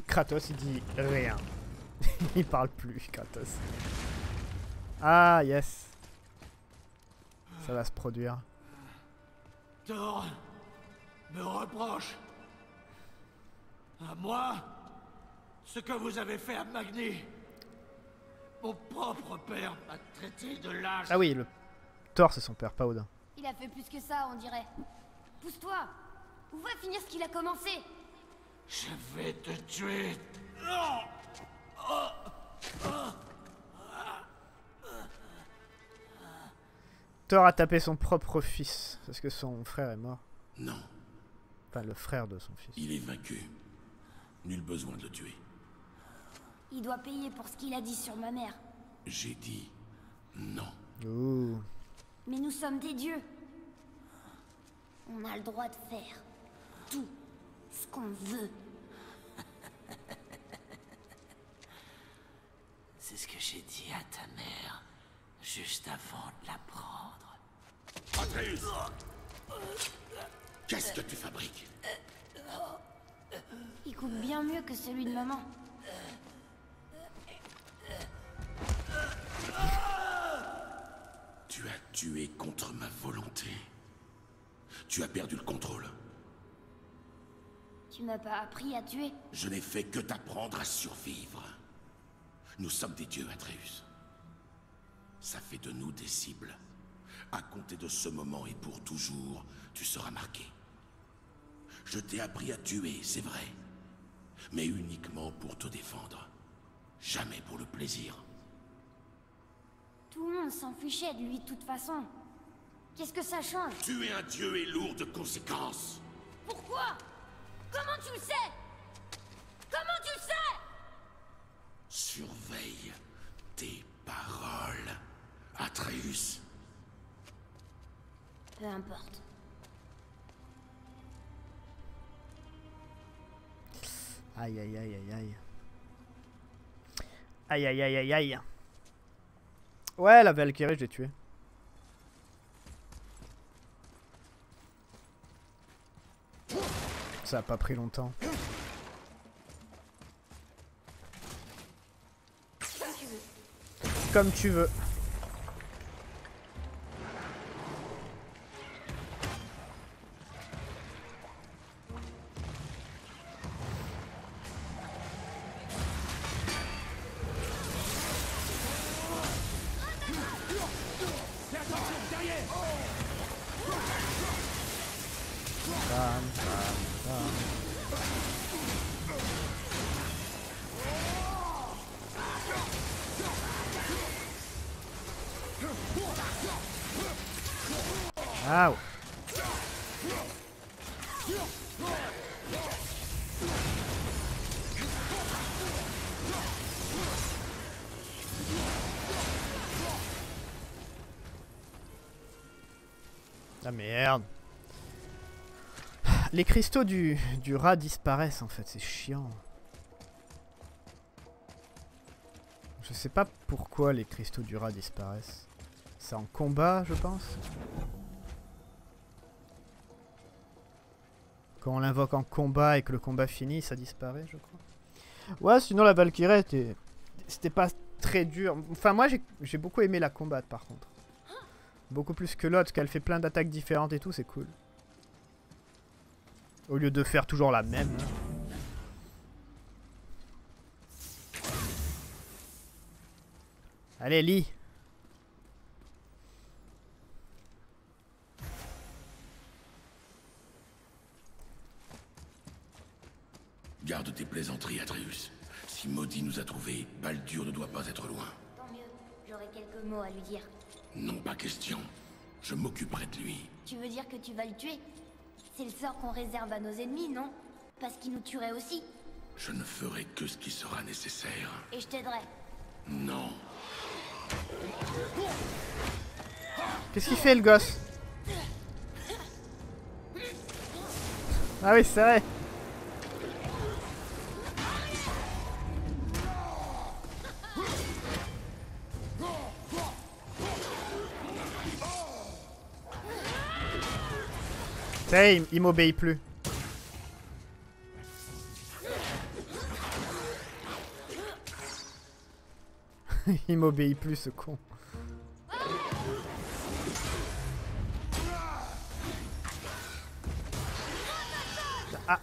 Kratos, il dit rien. Il parle plus, Kratos. Ah, yes. Ça va se produire. Thor me reproche à moi ce que vous avez fait à Magni. Mon propre père m'a traité de lâche. Ah oui, le Thor, c'est son père, pas Odin. Il a fait plus que ça, on dirait. Pousse-toi, ou va finir ce qu'il a commencé. Je vais te tuer. Non. Thor a tapé son propre fils, parce que son frère est mort. Non. Enfin, le frère de son fils. Il est vaincu. Nul besoin de le tuer. Il doit payer pour ce qu'il a dit sur ma mère. J'ai dit non. Ouh. Mais nous sommes des dieux. On a le droit de faire tout ce qu'on veut. C'est ce que j'ai dit à ta mère, juste avant de la prendre. Atreus! Qu'est-ce que tu fabriques? Il coupe bien mieux que celui de maman. Tu as tué contre ma volonté. Tu as perdu le contrôle. Tu m'as pas appris à tuer. Je n'ai fait que t'apprendre à survivre. Nous sommes des dieux, Atreus. Ça fait de nous des cibles. À compter de ce moment et pour toujours, tu seras marqué. Je t'ai appris à tuer, c'est vrai. Mais uniquement pour te défendre. Jamais pour le plaisir. Tout le monde s'en fichait de lui de toute façon. Qu'est-ce que ça change? Tuer un dieu est lourd de conséquences. Pourquoi? Comment tu le sais? Comment tu le sais? Surveille tes paroles. plus. Peu importe. Aïe, aïe, aïe, aïe, aïe. Aïe, aïe, aïe, aïe, aïe. Ouais, la Valkyrie, je l'ai tuée. Ça a pas pris longtemps. Comme tu veux. Wow. Ah merde. Les cristaux du, du rat disparaissent en fait, c'est chiant. Je sais pas pourquoi les cristaux du rat disparaissent. C'est en combat, je pense. Quand on l'invoque en combat et que le combat finit, ça disparaît, je crois. Ouais, sinon la Valkyrie, c'était pas très dur. Enfin, moi, j'ai j'ai beaucoup aimé la combattre, par contre. Beaucoup plus que l'autre, qu'elle fait plein d'attaques différentes et tout, c'est cool. Au lieu de faire toujours la même. Allez, lis. Garde tes plaisanteries, Atreus. Si Maudit nous a trouvés, Baldur ne doit pas être loin. Tant mieux. J'aurai quelques mots à lui dire. Non, pas question. Je m'occuperai de lui. Tu veux dire que tu vas le tuer? C'est le sort qu'on réserve à nos ennemis, non? Parce qu'il nous tuerait aussi. Je ne ferai que ce qui sera nécessaire. Et je t'aiderai. Non. Qu'est-ce qu'il fait, le gosse? Ah oui, c'est vrai. Hey, il, il m'obéit plus. Il m'obéit plus, ce con. Ah.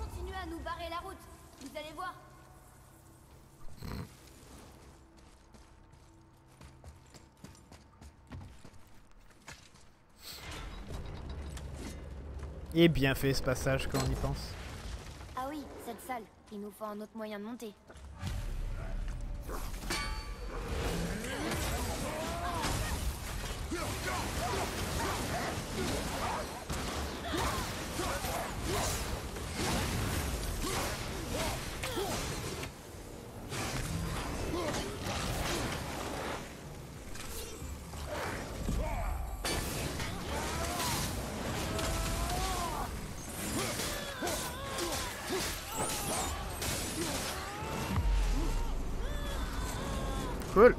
Continuez à nous barrer la route, vous allez voir. Et bien fait ce passage quand on y pense. Ah oui, cette salle, il nous faut un autre moyen de monter. Cool.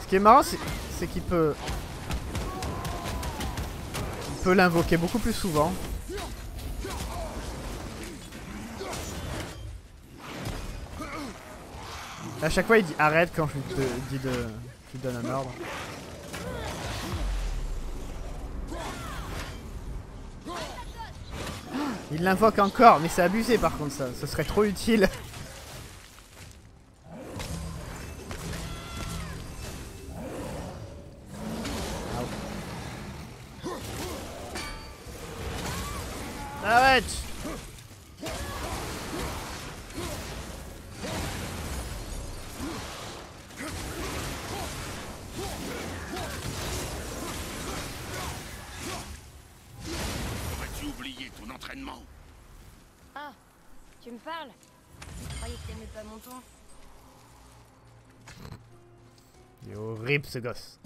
Ce qui est marrant, c'est qu'il peut... Il peut l'invoquer beaucoup plus souvent. A chaque fois il dit arrête quand je te dis de, je te donne un ordre. Il l'invoque encore, mais c'est abusé par contre ça, ce serait trop utile. Arrête. Aurais-tu oublié ton entraînement? Ah, tu me parles? Je croyais que t'aimais pas mon ton. Il est horrible ce gosse.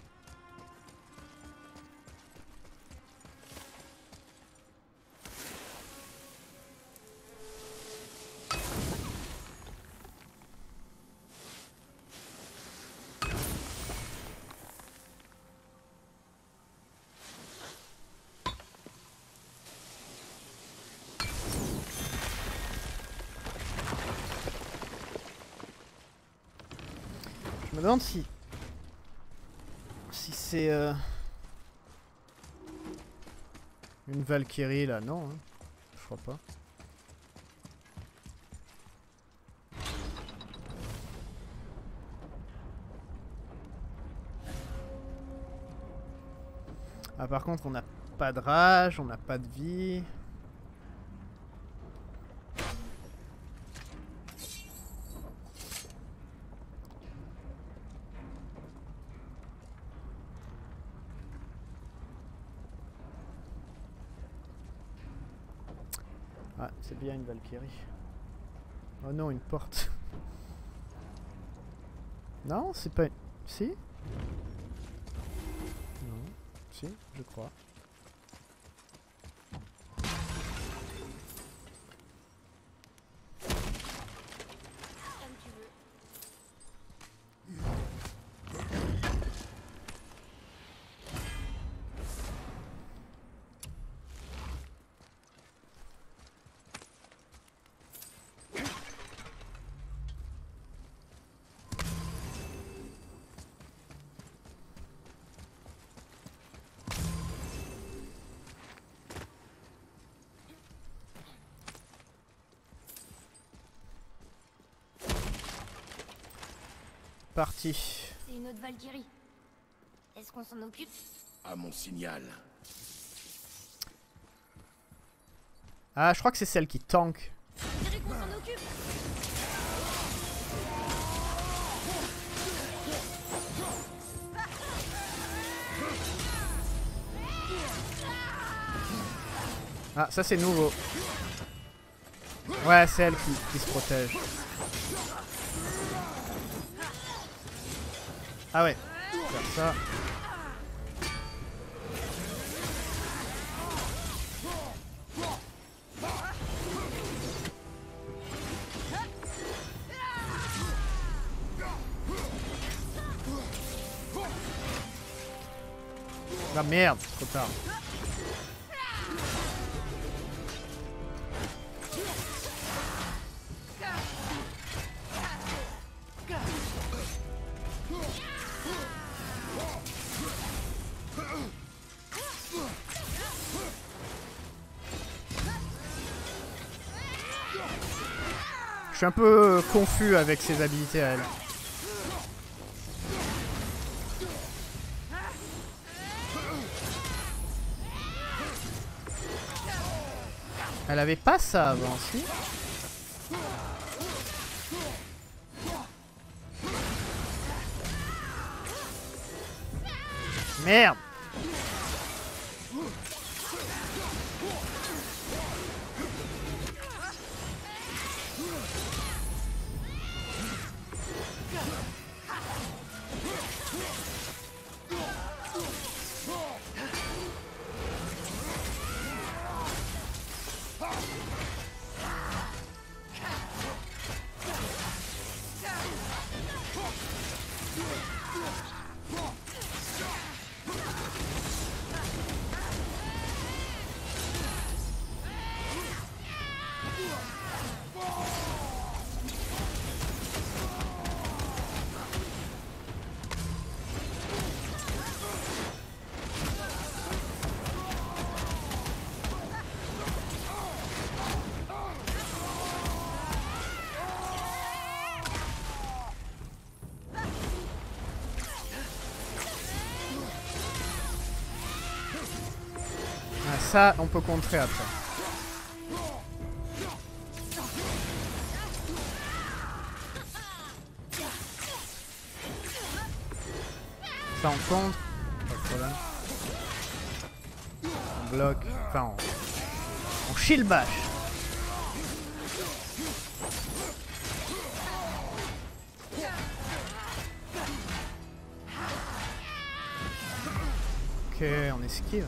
Je me demande si... Si c'est... Euh... Une Valkyrie là, non hein. Je crois pas. Ah par contre on n'a pas de rage, on n'a pas de vie... C'est bien une Valkyrie. Oh non, une porte. Non, c'est pas une... Si? Non. Si, je crois. C'est une autre Valkyrie. Est-ce qu'on s'en occupe? À mon signal. Ah, je crois que c'est celle qui tank. Je dirais qu'on s'en occupe. Ah, ça c'est nouveau. Ouais, c'est elle qui, qui se protège. Ah ouais, faire ça. La merde, trop tard. Je suis un peu confus avec ses habilités à elle. Elle avait pas ça avant, si? Merde! Ça, on peut contrer après. Ça on contre, pas de problème. On bloque, enfin on, on chie le bâche. Ok, on esquive.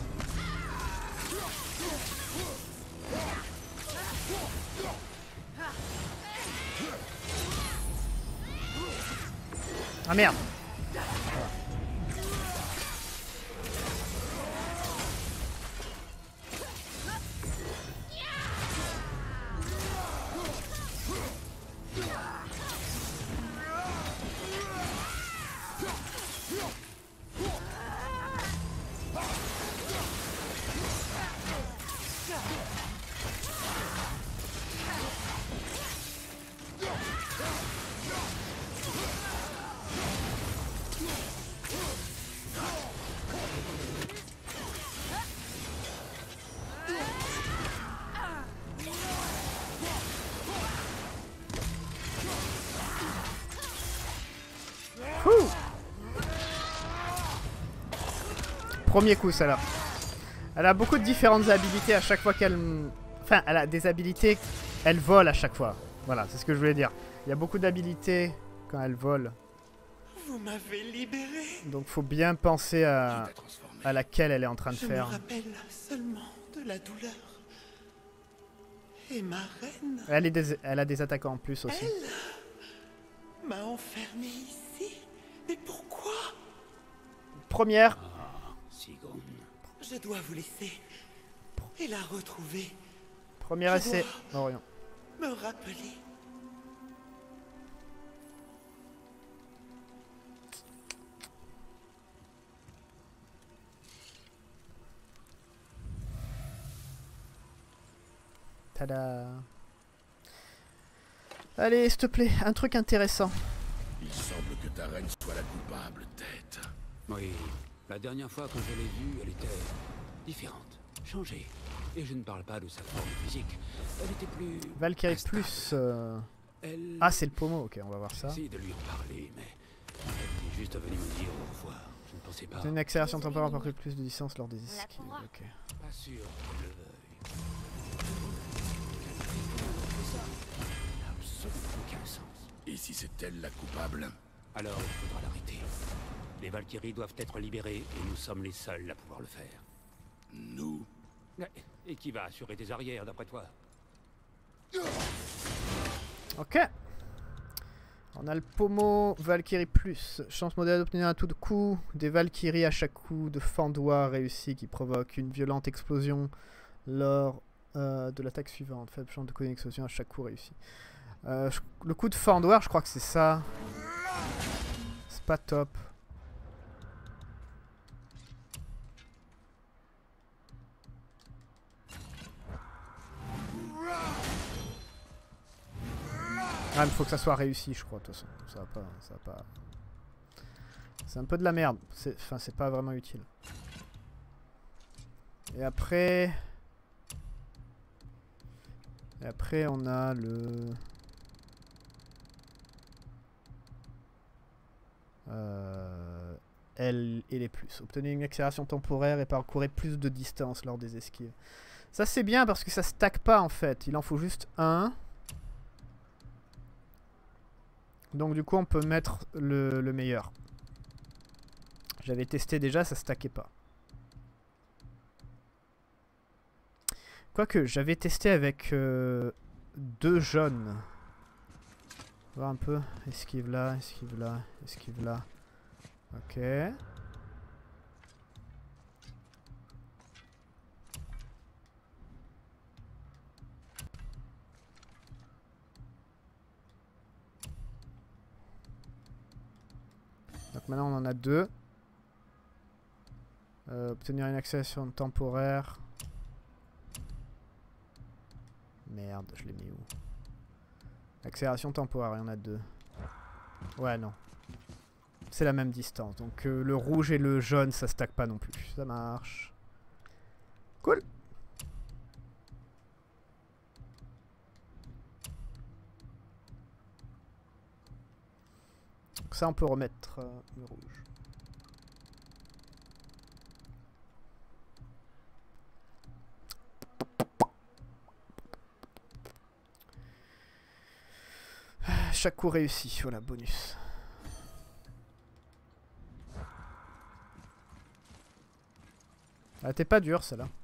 Ah merde! Premier coup, celle-là. Elle a beaucoup de différentes habilités à chaque fois qu'elle... Enfin, elle a des habilités... Elle vole à chaque fois. Voilà, c'est ce que je voulais dire. Il y a beaucoup d'habilités quand elle vole. Vous m'avez libéré. Donc, faut bien penser à... à laquelle elle est en train de je faire. Je me rappelle seulement de la douleur. Et ma reine... Elle, est des... elle a des attaquants en plus aussi. Elle m'a enfermée ici. Mais pourquoi? Première... Je dois vous laisser et la retrouver. Premier essai. Non, rien. Me rappeler. Tada. Allez, s'il te plaît, un truc intéressant. Il semble que ta reine soit la coupable, tête. Oui. La dernière fois quand je l'ai vue, elle était différente, changée. Et je ne parle pas de sa forme physique. Elle était plus... Valkyrie plus... Euh... Elle... Ah, c'est le pommeau, ok, on va voir ça. J'ai essayé de lui en parler, mais elle était juste venue me dire au revoir. Je ne pensais pas... Une accélération temporaire pour que plus de distance lors des esquives, ok. Pas sûr que je le veuille. Ça n'a absolument aucun sens. Et si c'est elle la coupable? Alors il faudra l'arrêter. Les Valkyries doivent être libérées et nous sommes les seuls à pouvoir le faire. Nous? Et qui va assurer tes arrières d'après toi? Ok. On a le pommeau Valkyrie plus. Chance modale d'obtenir un tout de coup des Valkyries à chaque coup de fendoir réussi qui provoque une violente explosion lors euh, de l'attaque suivante. Faible chance de causer une explosion à chaque coup réussi. Euh, je, le coup de fendoir, je crois que c'est ça. C'est pas top. Ah, mais faut que ça soit réussi, je crois, de toute façon. Ça va pas, ça va pas... C'est un peu de la merde. Enfin, c'est pas vraiment utile. Et après... Et après, on a le... Euh... L et les plus. Obtenez une accélération temporaire et parcourez plus de distance lors des esquives. Ça, c'est bien parce que ça stack pas, en fait. Il en faut juste un... Donc du coup on peut mettre le, le meilleur. J'avais testé déjà, ça stackait pas. Quoique j'avais testé avec euh, deux jaunes. On va voir un peu. Esquive là, esquive là, esquive là. Ok. Donc maintenant on en a deux. Euh, obtenir une accélération temporaire. Merde, je l'ai mis où? Accélération temporaire, il y en a deux. Ouais non. C'est la même distance. Donc euh, le rouge et le jaune ça stack pas non plus. Ça marche. Cool. Ça on peut remettre euh, le rouge. chaque coup réussi, voilà, bonus. Ah, t'es pas dur, celle-là.